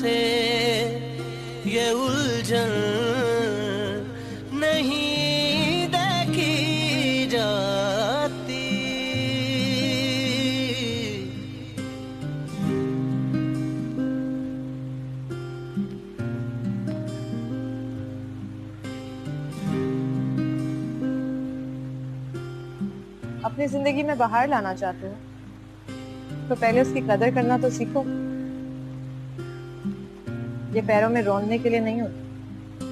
से ये उलझन नहीं देखी जाती। अपनी जिंदगी में बाहर लाना चाहते हो तो पहले उसकी कदर करना तो सीखो। ये पैरों में रोने के लिए नहीं होती।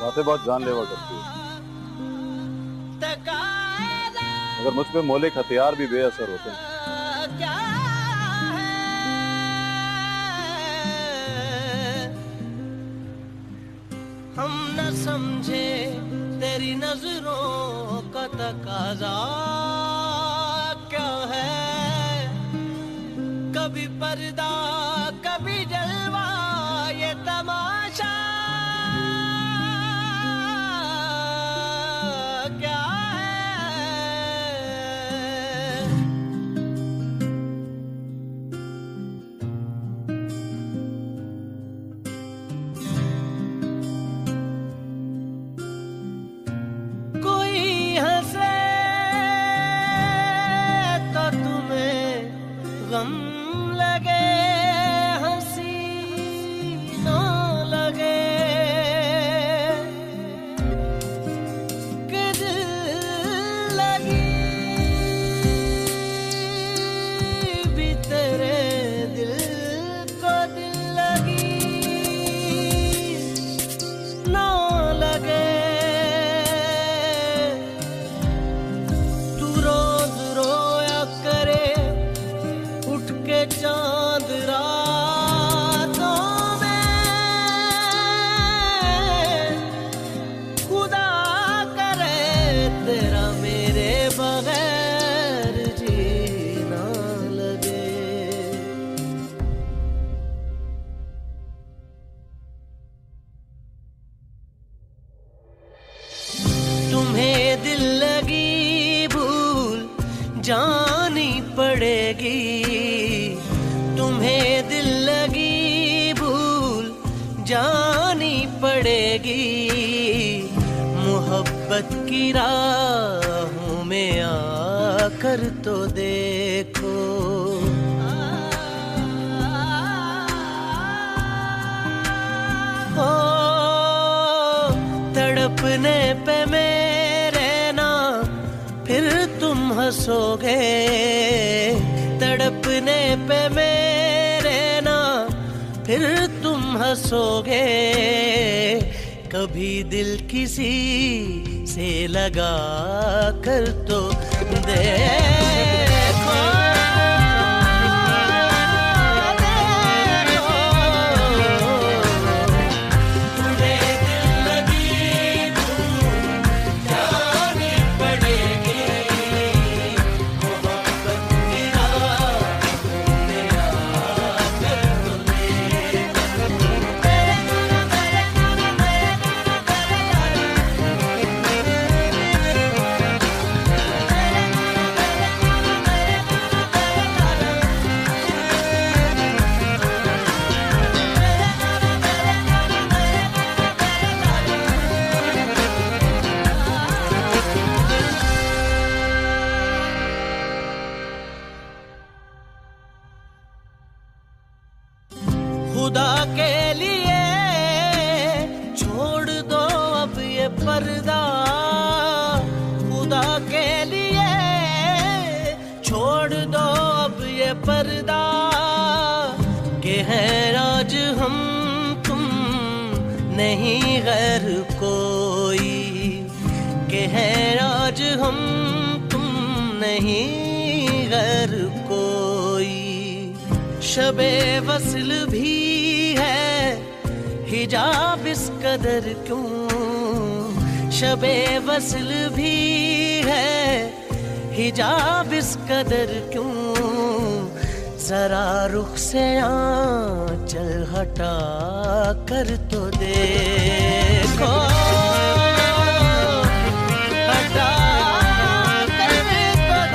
बातें बहुत जानलेवा करती है। अगर मुझ पे मौलिक हथियार भी बेअसर होते हैं। हम न समझे तेरी नजरों का तकाजा क्या है, कभी पर्दा कभी जलवा ये तमाशा क्या है। कोई हंसे गम लगे, हंसी ना लगे कि दिल लगी भी तेरे दिल को दिल लगी ना लगे। तू रोज रोया करे चांद रातों में, खुदा करे तेरा मेरे बगैर जीना लगे। तुम्हें दिल लगी भूल जानी पड़ेगी, तुम्हें दिल लगी भूल जानी पड़ेगी। मोहब्बत की राहों में आकर तो देखो, ओ तड़पने पे मेरे ना फिर तुम हंसोगे, तड़पने पे मेरे ना फिर तुम हंसोगे। कभी दिल किसी से लगा कर तो देखो, खुदा के लिए छोड़ दो अब ये पर्दा, खुदा के लिए छोड़ दो अब ये पर्दा के है राज हम तुम नहीं गैर कोई, के है राज हम तुम नहीं गैर कोई। शबे वसल भी है हिजाब इस कदर क्यों, शबे वसल भी है हिजाब इस कदर क्यों। जरा रुख से आंचल हटा कर तो देखो, हटा कर तो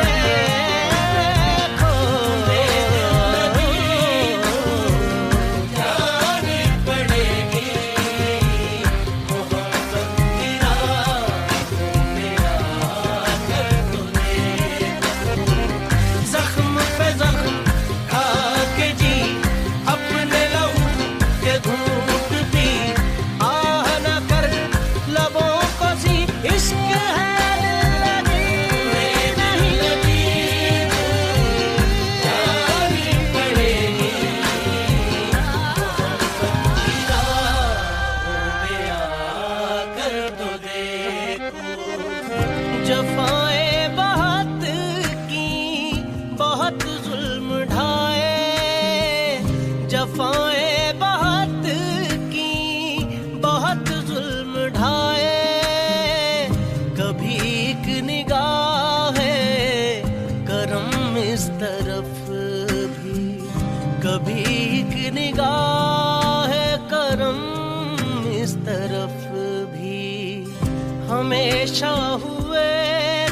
हमेशा हुए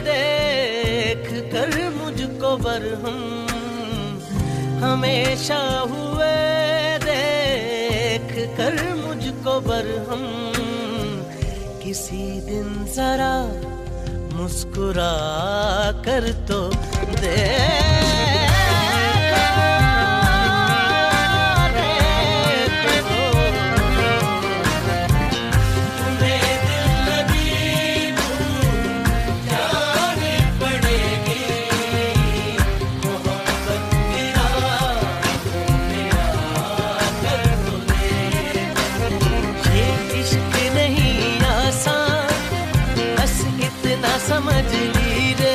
देख कर मुझको बरहम, हमेशा हुए देख कर मुझको बरहम। किसी दिन जरा मुस्कुरा कर तो दे। समझ ली रे